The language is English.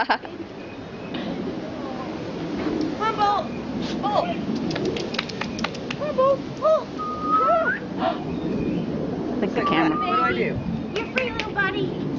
Rumble! Oh! Rumble! Oh! I think the camera. What do I do? You're free, little buddy.